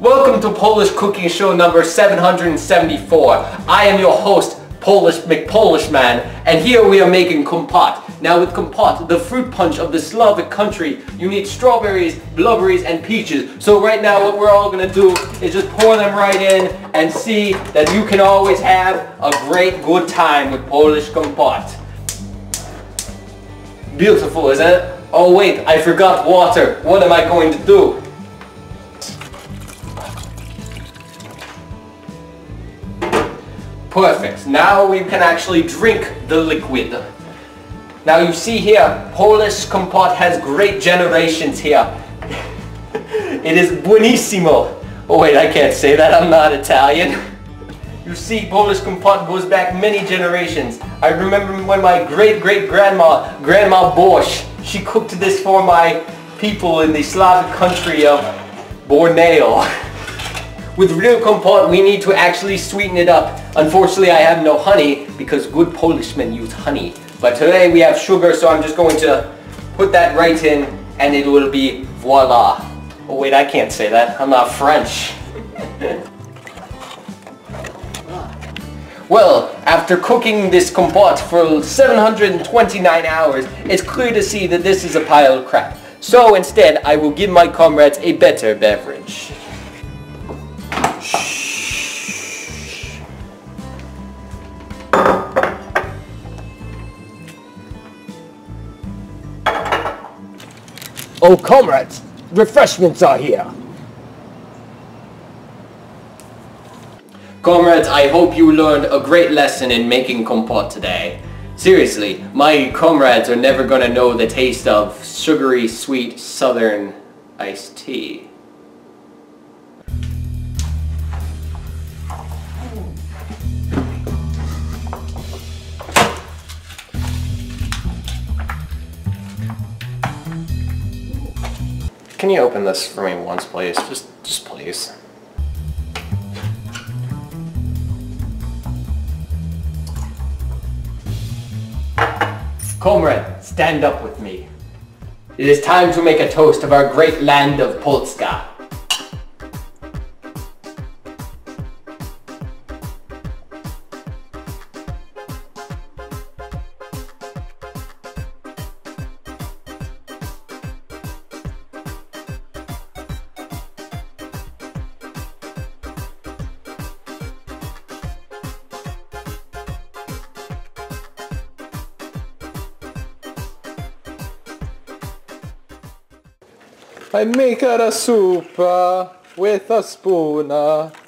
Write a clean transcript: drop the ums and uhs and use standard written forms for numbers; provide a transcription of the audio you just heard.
Welcome to Polish Cooking Show number 774. I am your host, Polish McPolishman, and here we are making kompot. Now with kompot, the fruit punch of the Slavic country, you need strawberries, blueberries, and peaches. So right now what we're all going to do is just pour them right in and see that you can always have a great good time with Polish kompot. Beautiful, isn't it? Oh wait, I forgot water. What am I going to do? Perfect. Now we can actually drink the liquid. Now you see here, Polish kompot has great generations here. It is buonissimo. Oh wait, I can't say that. I'm not Italian. You see, Polish kompot goes back many generations. I remember when my great-great-grandma, Grandma Bosch, she cooked this for my people in the Slavic country of Borneo. With real kompot, we need to actually sweeten it up. Unfortunately, I have no honey because good Polishmen use honey. But today we have sugar, so I'm just going to put that right in and it will be voila. Oh wait, I can't say that. I'm not French. Well, after cooking this kompot for 729 hours, it's clear to see that this is a pile of crap. So instead, I will give my comrades a better beverage. Oh comrades, refreshments are here. Comrades, I hope you learned a great lesson in making kompot today. Seriously, my comrades are never gonna know the taste of sugary, sweet, southern iced tea. Can you open this for me once, please? Just please. Comrade, stand up with me. It is time to make a toast of our great land of Polska. I make her a soup with a spoon.